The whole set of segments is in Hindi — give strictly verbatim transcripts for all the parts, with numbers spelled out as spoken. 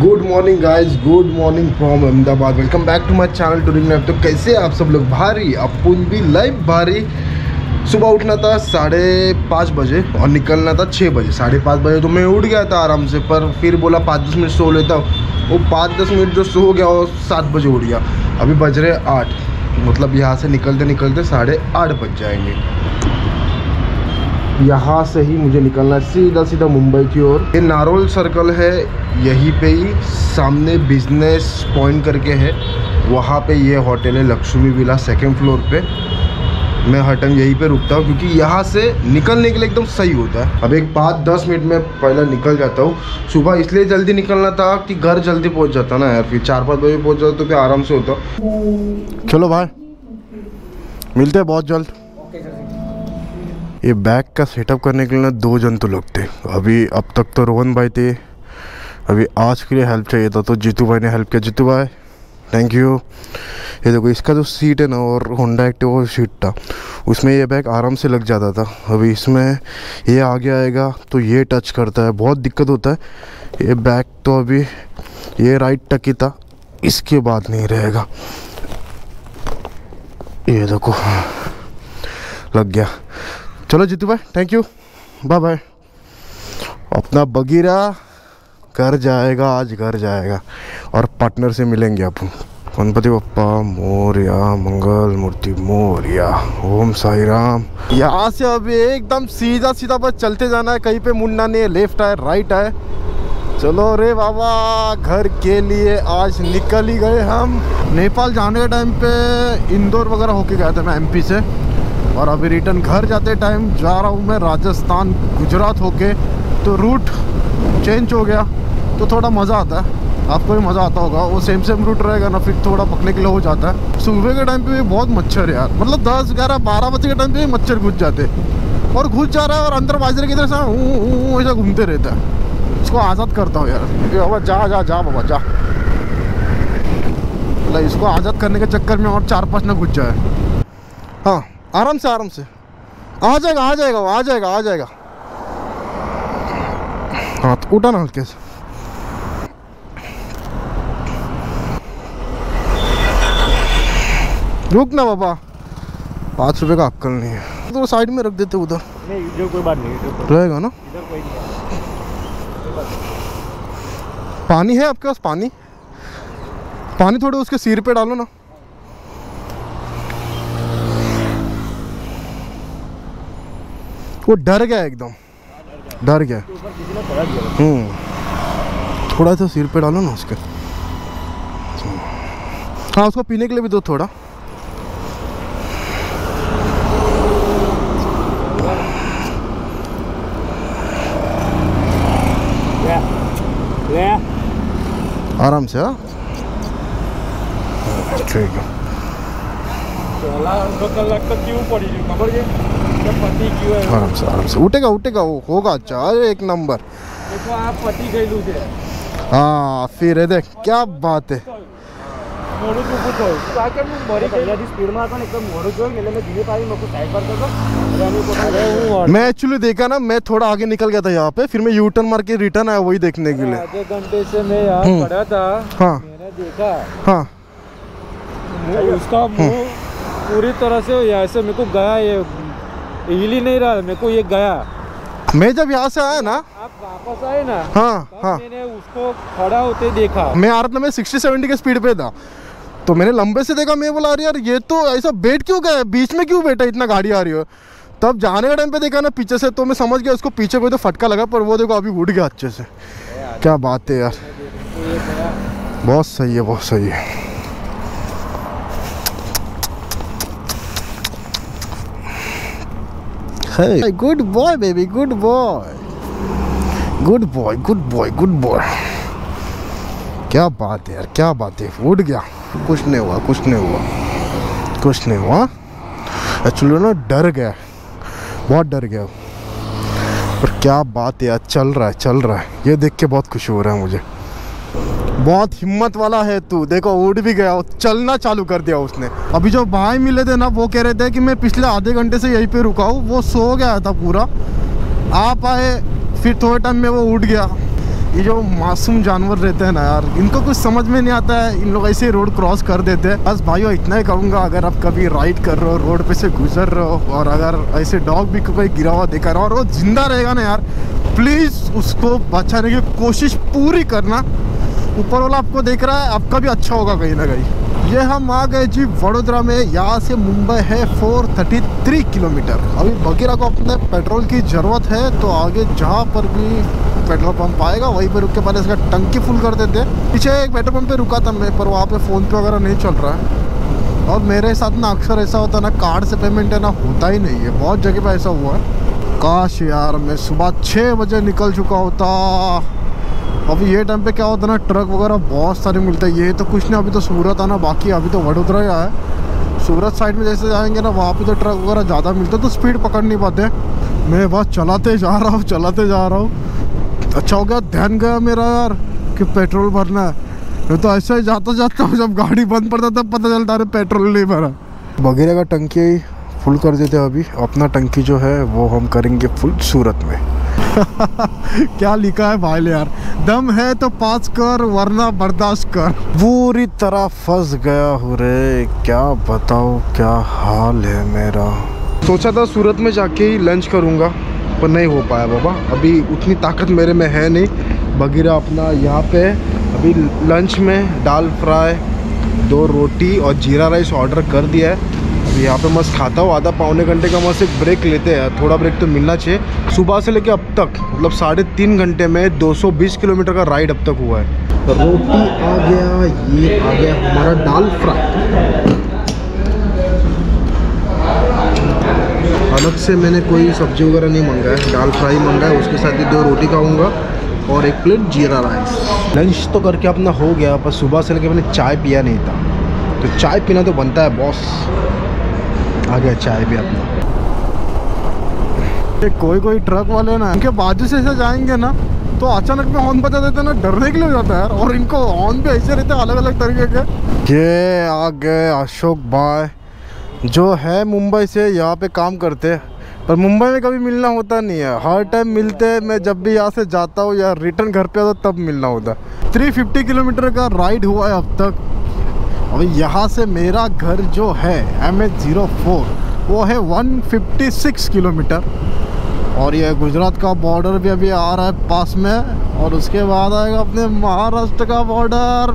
Good morning guys, good morning from Ahmedabad. Welcome back to my channel touring life. तो कैसे आप सब लोग? भारी अपुन भी लाइफ भारी। सुबह उठना था साढ़े पाँच बजे और निकलना था छः बजे। साढ़े पाँच बजे तो मैं उठ गया था आराम से, पर फिर बोला पाँच दस मिनट सो लेता हूँ। वो पाँच दस मिनट जो सो गया वो सात बजे उठ गया। अभी बज रहे आठ, मतलब यहाँ से निकलते निकलते साढ़े आठ बज जाएंगे। यहाँ से ही मुझे निकलना है सीधा सीधा मुंबई की ओर। ये नारोल सर्कल है, यहीं पे ही सामने बिजनेस पॉइंट करके है, वहाँ पे ये होटल है लक्ष्मी विला सेकंड फ्लोर पे। मैं हर टाइम यहीं पे रुकता हूँ क्योंकि यहाँ से निकलने के लिए एकदम सही होता है। अब एक पाँच दस मिनट में पहले निकल जाता हूँ। सुबह इसलिए जल्दी निकलना था कि घर जल्दी पहुँच जाता ना यार, फिर चार पाँच बजे पहुँच जाता तो फिर आराम से होता। चलो भाई, मिलते हैं बहुत जल्द। ये बैग का सेटअप करने के लिए ना दो जन तो लोग थे। अभी अब तक तो रोहन भाई थे, अभी आज के लिए हेल्प चाहिए था तो जीतू भाई ने हेल्प किया। जीतू भाई थैंक यू। ये देखो, इसका जो सीट है ना और होंडा एक्टिवा सीट था उसमें ये बैग आराम से लग जाता था। अभी इसमें ये आगे आएगा तो ये टच करता है, बहुत दिक्कत होता है। ये बैग तो अभी ये राइट टकी था, इसके बाद नहीं रहेगा। ये देखो लग गया। चलो जीतू भाई थैंक यू, बाय बाय। अपना बगीरा घर जाएगा, आज घर जाएगा और पार्टनर से मिलेंगे आप। गणपति बप्पा मोरिया, मंगल मूर्ति मोरिया, ओम साई राम। यहाँ से अभी एकदम सीधा सीधा बस चलते जाना है, कहीं पे मुड़ना नहीं है। लेफ्ट आए राइट आए। चलो रे बाबा, घर के लिए आज निकल ही गए हम। नेपाल जाने के टाइम पे इंदौर वगैरह होके गया था मैं एमपी से, और अभी रिटर्न घर जाते टाइम जा रहा हूँ मैं राजस्थान गुजरात होके। तो रूट चेंज हो गया तो थोड़ा मज़ा आता है, आपको भी मज़ा आता होगा। वो सेम सेम रूट रहेगा ना, फिर थोड़ा पकने के लिए हो जाता है। सुबह के टाइम पे भी बहुत मच्छर यार, मतलब दस ग्यारह बारह बजे के टाइम पे भी मच्छर घुस जाते और घुस जा रहा है और अंदर बाजरे की तरह से ऐसा घूमते रहता है। इसको आज़ाद करता हूँ यार, बाबा जा जा जा बाबा जा। मतलब इसको आज़ाद करने के चक्कर में और चार पाँच ना घुस जाए। हाँ आराम से आराम से आ जाएगा आ जाएगा आ जाएगा आ जाएगा। हाँ तो उठा ना हल्के से। रुक ना बाबा, पाँच रुपये का अक्कल नहीं है। तो साइड में रख देते उधर, नहीं इधर कोई बात नहीं रहेगा ना। इधर कोई नहीं। पानी है आपके पास? पानी पानी थोड़े उसके सिर पे डालो ना। वो डर गया एकदम, डर गया। हम्म थोड़ा सा सिर पे डालो ना उसके। हाँ उसको पीने के लिए भी दो थोड़ा। आराम से। हाँ ठीक है। आराम से आराम से उठेगा उठेगा वो होगा। अच्छा एक नंबर देखो आप पति गए दूसरे। हाँ फिर है देख क्या बात है। मैं एक्चुअली देखा ना, मैं थोड़ा आगे निकल गया था यहाँ पे, फिर मैं यू टर्न मार के रिटर्न आया वही देखने के लिए। आधे घंटे से मैं यहाँ खड़ा था, मैंने देखा। हाँ उसका मुँह पूरी तरह से ऐसे मेरे को गया, ये हिल ही नहीं रहा मेरे को, ये गया। मैं जब यहाँ से आया ना, आप वापस आए ना। हाँ हाँ मैंने उसको खड़ा होते देखा। मैं आरत में सिक्सटी सेवेंटी के स्पीड पे था तो मैंने लंबे से देखा। मैं बोला अरे यार ये तो ऐसा बैठ क्यों गया, बीच में क्यों बैठा, इतना गाड़ी आ रही हो। तब जाने का टाइम पे देखा ना पीछे से, तो मैं समझ गया उसको पीछे कोई तो फटका लगा, पर वो देखो अभी उठ गया अच्छे से। क्या बात है यार, बहुत सही है बहुत सही है। Good boy baby, good boy good boy good boy good boy. क्या बात है यार क्या बात है। उठ गया, कुछ नहीं हुआ कुछ नहीं हुआ कुछ नहीं हुआ। एक्चुअली ना डर गया, बहुत डर गया। पर क्या बात है यार, चल रहा है चल रहा है। ये देख के बहुत खुशी हो रहा है मुझे। बहुत हिम्मत वाला है तू, देखो उड़ भी गया, चलना चालू कर दिया उसने। अभी जो भाई मिले थे ना वो कह रहे थे कि मैं पिछले आधे घंटे से यहीं पे रुका हूँ, वो सो गया था पूरा। आप आए फिर थोड़े टाइम में वो उठ गया। ये जो मासूम जानवर रहते हैं ना यार, इनको कुछ समझ में नहीं आता है, इन लोग ऐसे रोड क्रॉस कर देते हैं। बस भाइयों इतना ही कहूँगा, अगर आप कभी राइड कर रहे हो, रोड पे से गुजर रहे हो और अगर ऐसे डॉग भी कोई गिरा हुआ देखा रहा और वो जिंदा रहेगा ना यार, प्लीज़ उसको बचाने की कोशिश पूरी करना। ऊपर वाला आपको देख रहा है, आपका भी अच्छा होगा कहीं ना कहीं। ये हम आ गए जी वडोदरा में, यहाँ से मुंबई है चार सौ तैंतीस किलोमीटर। अभी बघीरा को अपने पेट्रोल की ज़रूरत है, तो आगे जहाँ पर भी पेट्रोल पंप आएगा वहीं पर रुक के पहले इसका टंकी फुल कर देते हैं। पीछे एक पेट्रोल पंप पे रुका था मैं, पर वहाँ पे फ़ोन पे वगैरह नहीं चल रहा है। और मेरे साथ ना अक्सर ऐसा होता है ना, कार्ड से पेमेंट है ना होता ही नहीं है, बहुत जगह पे ऐसा हुआ है। काश यार मैं सुबह छः बजे निकल चुका होता। अभी ये टाइम पे क्या होता है ना, ट्रक वगैरह बहुत सारे मिलते हैं। ये तो कुछ नहीं, अभी तो सूरत आना बाकी, अभी तो वडोदरा ही है। सूरत साइड में जैसे जाएंगे ना, वहाँ पे तो ट्रक वगैरह ज़्यादा मिलते हैं, तो स्पीड पकड़ नहीं पाते। मैं बस चलाते जा रहा हूँ चलाते जा रहा हूँ। अच्छा हो गया ध्यान गया मेरा यार कि पेट्रोल भरना है, मैं तो ऐसे ही जाता जाता हूँ, जब गाड़ी बंद पड़ता तब पता चलता अरे पेट्रोल नहीं भरा। बघीरा का टंकी फुल कर देते हैं, अभी अपना टंकी जो है वो हम करेंगे फुल सूरत में। क्या लिखा है भाई यार, दम है तो पास कर वरना बर्दाश्त कर। पूरी तरह फंस गया हूँ रे, क्या बताओ क्या हाल है मेरा। सोचा था सूरत में जाके ही लंच करूँगा, पर नहीं हो पाया बाबा, अभी उतनी ताकत मेरे में है नहीं। बघीरा अपना यहाँ पे अभी लंच में दाल फ्राई, दो रोटी और जीरा राइस ऑर्डर कर दिया है। यहाँ पे मस्त खाता हूँ, आधा पौने घंटे का मस्त एक ब्रेक लेते हैं, थोड़ा ब्रेक तो मिलना चाहिए। सुबह से लेके अब तक मतलब साढ़े तीन घंटे में दो सौ बीस किलोमीटर का राइड अब तक हुआ है। रोटी आ गया, ये आ गया हमारा दाल फ्राई। अलग से मैंने कोई सब्जी वगैरह नहीं मंगाया, दाल फ्राई मंगाया, उसके साथ ही दो रोटी खाऊँगा और एक प्लेट जीरा राइस। लंच तो करके अपना हो गया, पर सुबह से लेके मैंने चाय पिया नहीं था, तो चाय पीना तो बनता है बॉस। आ गया चाय भी अपना। कोई कोई ट्रक वाले ना, इनके बाजू से ऐसे जाएंगे ना तो अचानक में हॉर्न बजा देते ना, डरने के लिए हो जाता है यार। और इनको हॉर्न भी ऐसे रहते हैं अलग अलग तरीके के। ये आ गए अशोक भाई, जो है मुंबई से, यहाँ पे काम करते हैं, पर मुंबई में कभी मिलना होता नहीं है। हर टाइम मिलते हैं, मैं जब भी यहाँ से जाता हूँ या रिटर्न घर पर आता हूँ तब मिलना होता है। थ्री फिफ्टी किलोमीटर का राइड हुआ है अब तक। अभी यहाँ से मेरा घर जो है एम एच ज़ीरो फोर, वो है एक सौ छप्पन किलोमीटर। और ये गुजरात का बॉर्डर भी अभी आ रहा है पास में, और उसके बाद आएगा अपने महाराष्ट्र का बॉर्डर।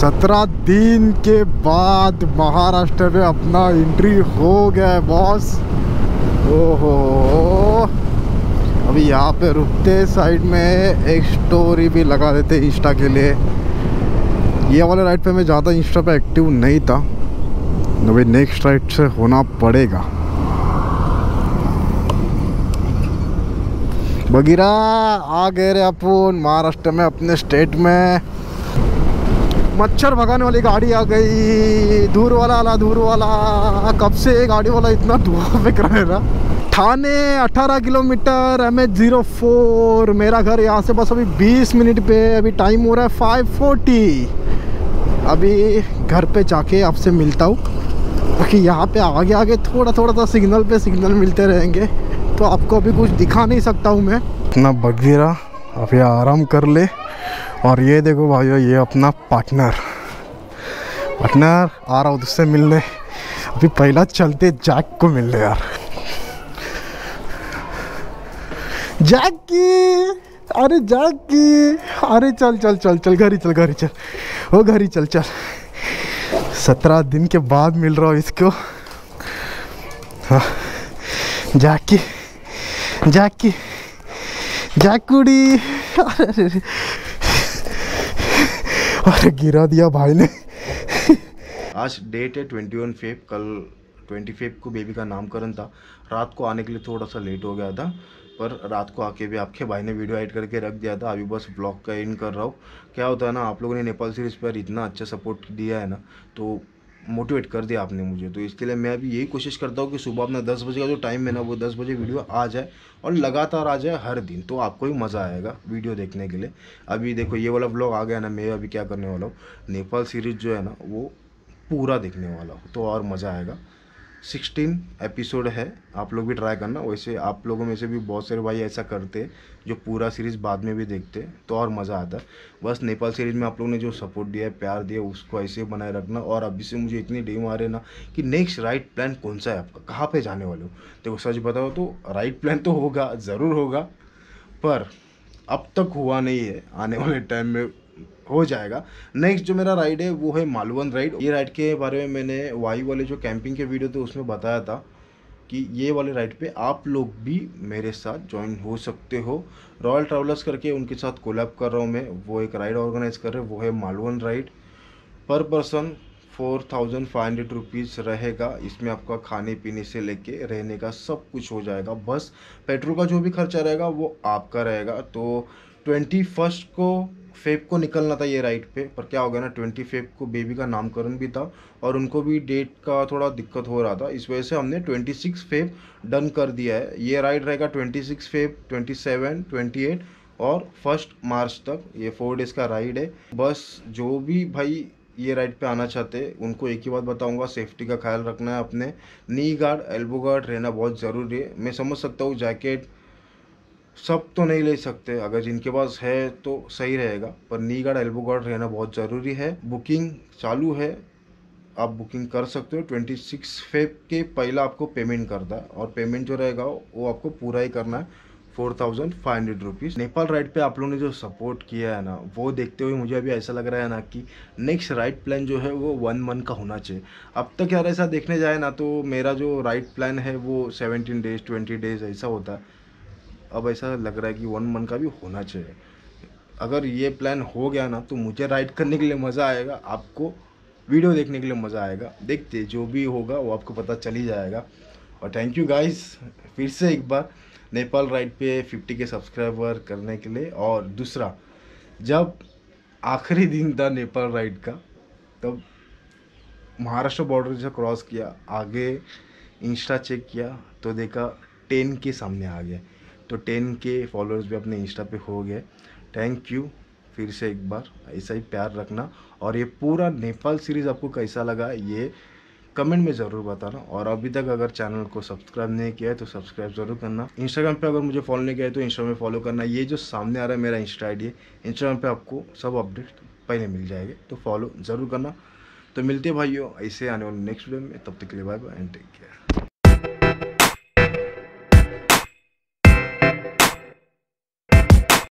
सत्रह दिन के बाद महाराष्ट्र में अपना एंट्री हो गया है बॉस। ओहो, अभी यहाँ पे रुकते साइड में एक स्टोरी भी लगा देते इंस्टा के लिए। ये वाले राइड पे मैं ज़्यादा इंस्टा पे एक्टिव नहीं था, अभी नेक्स्ट राइड से होना पड़ेगा। बघीरा आ गए रे अपन महाराष्ट्र में, अपने स्टेट में। मच्छर भगाने वाली गाड़ी आ गई, दूर वाला आला दूर वाला। कब से ये गाड़ी वाला इतना धुआं फेंक रहा है ना। ठाणे अठारह kilometre, M H zero four, मेरा घर यहाँ से बस अभी बीस मिनट पे। अभी टाइम हो रहा है फाइव फोर्टी। अभी घर पे जाके आपसे मिलता हूँ, क्योंकि यहाँ पे आगे आगे थोड़ा थोड़ा सा सिग्नल पे सिग्नल मिलते रहेंगे, तो आपको अभी कुछ दिखा नहीं सकता हूँ मैं। अपना बघीरा अभी आराम कर ले। और ये देखो भाइयों, ये अपना पार्टनर पार्टनर आ रहा हूँ उससे मिलने। अभी पहला चलते जैक को मिल ले यार। जैकी, अरे जाकी, अरे चल चल चल चल घर ही चल घर ही चल वो घर ही चल चल। सत्रह दिन के बाद मिल रहा हूँ इसको। हाँ जाकी जाकी जाकुड़ी। अरे अरे गिरा दिया भाई ने। आज डेट है ट्वेंटी वन फेब, कल ट्वेंटी फेब को बेबी का नामकरण था। रात को आने के लिए थोड़ा सा लेट हो गया था, पर रात को आके भी आपके भाई ने वीडियो एडिट करके रख दिया था। अभी बस ब्लॉग का एंड कर रहा हूँ। क्या होता है ना, आप लोगों ने नेपाल सीरीज़ पर इतना अच्छा सपोर्ट दिया है ना, तो मोटिवेट कर दिया आपने मुझे, तो इसके लिए मैं अभी यही कोशिश करता हूँ कि सुबह अपना दस बजे का जो टाइम है ना, वो दस बजे वीडियो आ जाए और लगातार आ जाए हर दिन, तो आपको भी मज़ा आएगा वीडियो देखने के लिए। अभी देखो ये वाला ब्लॉग आ गया ना, मैं अभी क्या करने वाला हूँ, नेपाल सीरीज़ जो है ना वो पूरा देखने वाला हूँ, तो और मज़ा आएगा। सोलह एपिसोड है, आप लोग भी ट्राई करना। वैसे आप लोगों में से भी बहुत सारे भाई ऐसा करते हैं जो पूरा सीरीज़ बाद में भी देखते हैं, तो और मज़ा आता है। बस नेपाल सीरीज़ में आप लोगों ने जो सपोर्ट दिया है, प्यार दिया, उसको ऐसे बनाए रखना। और अभी से मुझे इतनी डी मारे ना कि नेक्स्ट राइट प्लान कौन सा है आपका, कहाँ पर जाने वाले हो। देखो सच बताओ तो राइट प्लान तो होगा, ज़रूर होगा, पर अब तक हुआ नहीं है। आने वाले टाइम में हो जाएगा। नेक्स्ट जो मेरा राइड है वो है मालवन राइड। ये राइड के बारे में मैंने वाई वाले जो कैंपिंग के वीडियो थे उसमें बताया था कि ये वाले राइड पे आप लोग भी मेरे साथ ज्वाइन हो सकते हो। रॉयल ट्रैवलर्स करके उनके साथ कोलैब कर रहा हूँ मैं, वो एक राइड ऑर्गेनाइज कर रहे हैं, वो है मालवन राइड। पर person four thousand five hundred rupees रहेगा। इसमें आपका खाने पीने से लेके रहने का सब कुछ हो जाएगा। बस पेट्रोल का जो भी खर्चा रहेगा वो आपका रहेगा। तो ट्वेंटी फर्स्ट को फेब को निकलना था ये राइड पे, पर क्या हो गया ना, ट्वेंटी फेब को बेबी का नामकरण भी था और उनको भी डेट का थोड़ा दिक्कत हो रहा था, इस वजह से हमने ट्वेंटी सिक्स फेब डन कर दिया है। ये राइड रहेगा twenty six Feb, twenty seven, twenty eight और फर्स्ट मार्च तक। ये फोर डेज़ का राइड है। बस जो भी भाई ये राइड पे आना चाहते हैं उनको एक ही बात बताऊंगा, सेफ्टी का ख्याल रखना है। अपने नी गार्ड, एल्बो गार्ड रहना बहुत ज़रूरी है। मैं समझ सकता हूँ जैकेट सब तो नहीं ले सकते, अगर जिनके पास है तो सही रहेगा, पर नी गार्ड, एल्बो गार्ड रहना बहुत ज़रूरी है। बुकिंग चालू है, आप बुकिंग कर सकते हो। ट्वेंटी सिक्स फेब के पहला आपको पेमेंट करना है और पेमेंट जो रहेगा वो आपको पूरा ही करना है, four thousand five hundred rupees. Nepal ride पे आप लोगों ने जो सपोर्ट किया है ना, वो देखते हुए मुझे अभी ऐसा लग रहा है ना कि नेक्स्ट राइड प्लान जो है वो वन मंथ का होना चाहिए। अब तक यार ऐसा देखने जाए ना तो मेरा जो राइड प्लान है वो सेवेंटीन डेज ट्वेंटी डेज ऐसा होता है। अब ऐसा लग रहा है कि वन मंथ का भी होना चाहिए। अगर ये प्लान हो गया ना तो मुझे राइड करने के लिए मज़ा आएगा, आपको वीडियो देखने के लिए मज़ा आएगा। देखते जो भी होगा वो आपको पता चल ही जाएगा। और थैंक यू गाइस फिर से एक बार नेपाल राइड पे फिफ्टी के सब्सक्राइबर करने के लिए। और दूसरा, जब आखिरी दिन था नेपाल राइड का तब महाराष्ट्र बॉर्डर जब क्रॉस किया, आगे इंस्टा चेक किया तो देखा टेन के सामने आ गया, तो टेन के फॉलोअर्स भी अपने इंस्टा पे हो गए। थैंक यू फिर से एक बार, ऐसा ही प्यार रखना। और ये पूरा नेपाल सीरीज़ आपको कैसा लगा ये कमेंट में ज़रूर बताना। और अभी तक अगर चैनल को सब्सक्राइब नहीं किया है तो सब्सक्राइब ज़रूर करना। इंस्टाग्राम पे अगर मुझे फॉलो नहीं किया है तो इंस्टाग्राम में फॉलो करना। ये जो सामने आ रहा है मेरा इंस्टा आईडी है, इंस्टाग्राम पे आपको सब अपडेट पहले मिल जाएंगे, तो फॉलो ज़रूर करना। तो मिलते भाइयों ऐसे आने वाले नेक्स्ट वीडियो में, तब तक के लिए bye bye and take care.